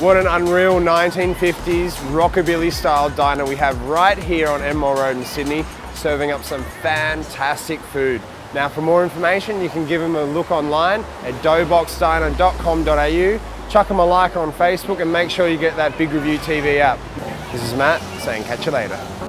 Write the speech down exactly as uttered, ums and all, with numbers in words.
What an unreal nineteen fifties rockabilly style diner we have right here on Enmore Road in Sydney, serving up some fantastic food. Now for more information, you can give them a look online at doughbox diner dot com dot a u, chuck them a like on Facebook, and make sure you get that Big Review T V app. This is Matt saying catch you later.